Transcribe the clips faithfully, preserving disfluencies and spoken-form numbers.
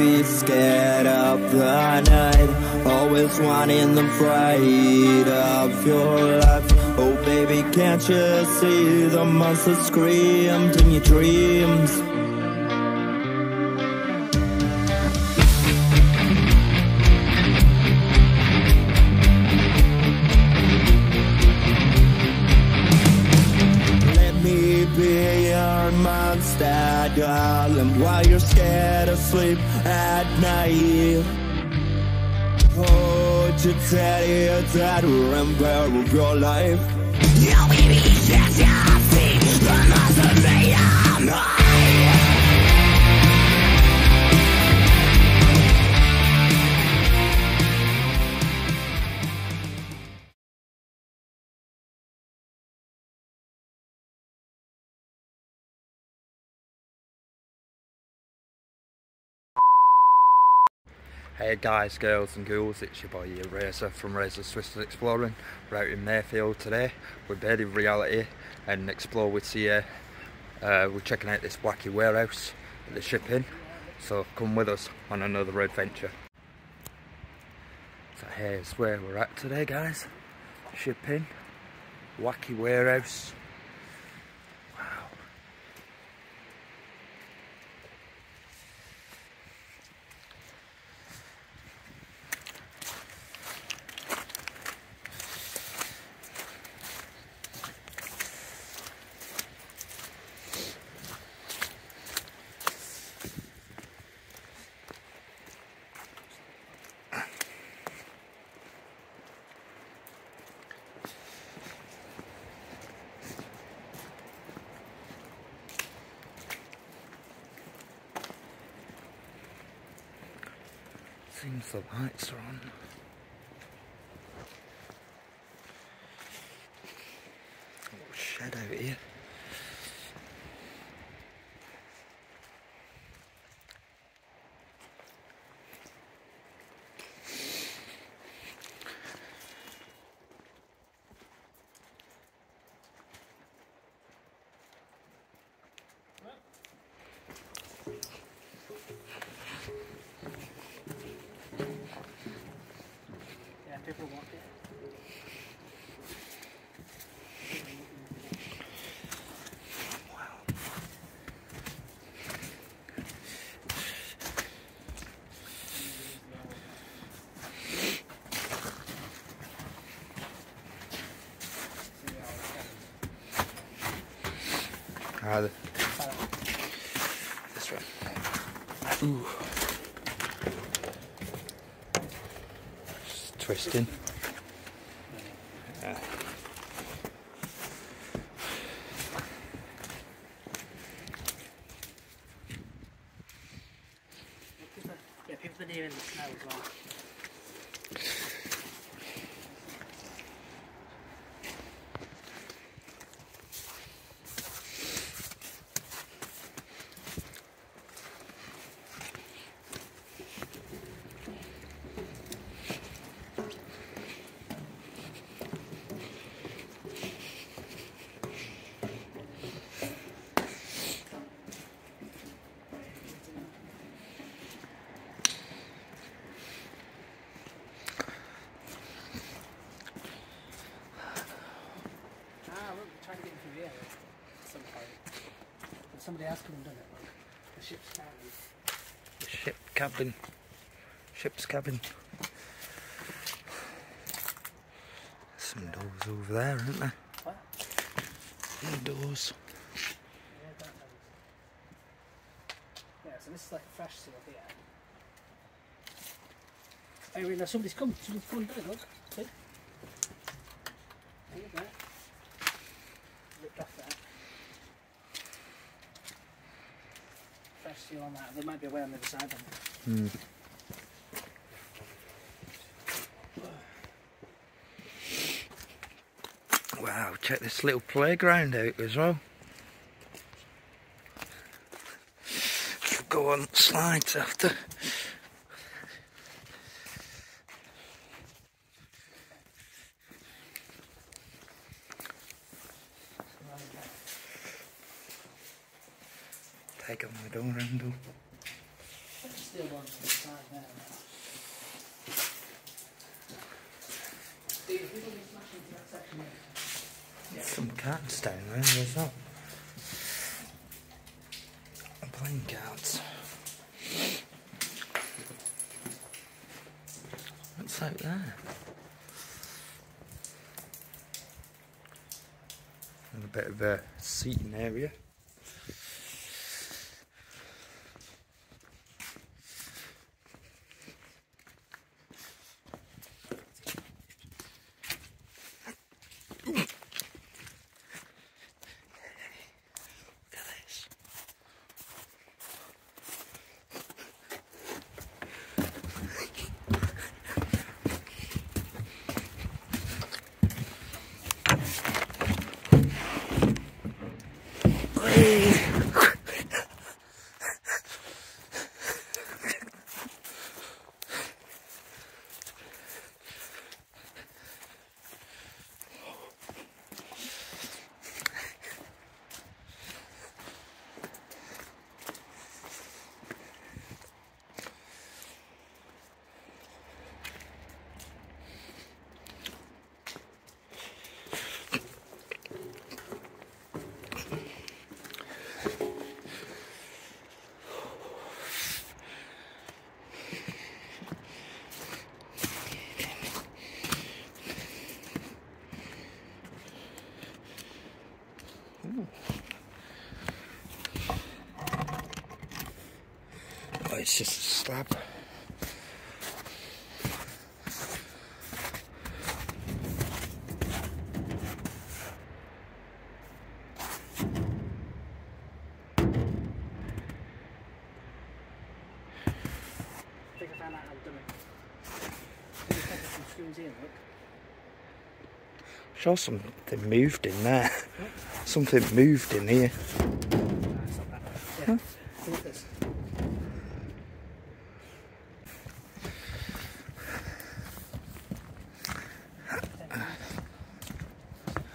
be scared of the night, always wanting the fright of your life. Oh baby, can't you see the monster screamed in your dreams? Monster, darling, while you're scared to sleep at night. Hold your teddy tighter and bear of your life. You baby, that's your feet, the monster made of mine. Hey guys, girls and ghouls, it's your boy your Razor from Razor's Twisted Exploring. We're out in Mirfield today with Bearded Reality and Explore with C A. Uh, we're checking out this wacky warehouse at the Ship Inn, so come with us on another adventure. So here's where we're at today guys, Ship Inn, wacky warehouse. Seems the lights are on. A little shed over here. Uh, this one. Ooh. Just twisting. Yeah. Yeah, people that are in the snow as well. Somebody else could have done it. The ship's cabin. The ship cabin. Ship's cabin. Some doors over there, aren't there? What? The doors. Yeah, that one. Yeah, so this is like a fresh seal here. Oh, wait, now somebody's come. Somebody's come and done it, look. See? There you go. Ripped off that. Seal on that. There might be a way on the other side of them. Mm. Wow, check this little playground out as well. Should go on slides after. Take on the door handle. still wants to start that. There's some cards down there as well. I'm playing cards. What's out there? And a bit of a seating area. It's just a slab. Think I found out how to do it. Some screws in, look. Sure, something moved in there. What? Something moved in here. No, it's not that bad. Yeah. Huh? Look at this.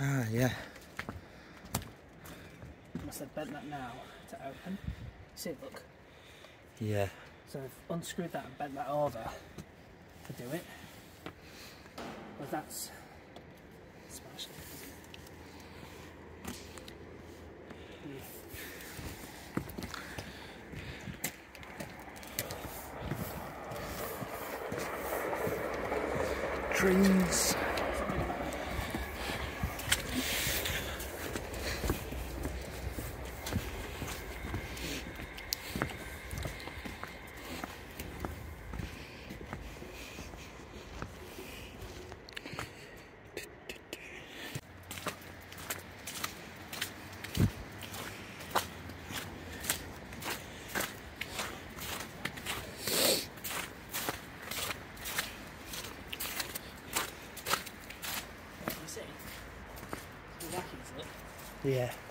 Ah, yeah. I must have bent that now to open. See it, look. Yeah. So I've unscrewed that and bent that over to do it. But that's smashed. Yeah. Dreams. Yeah.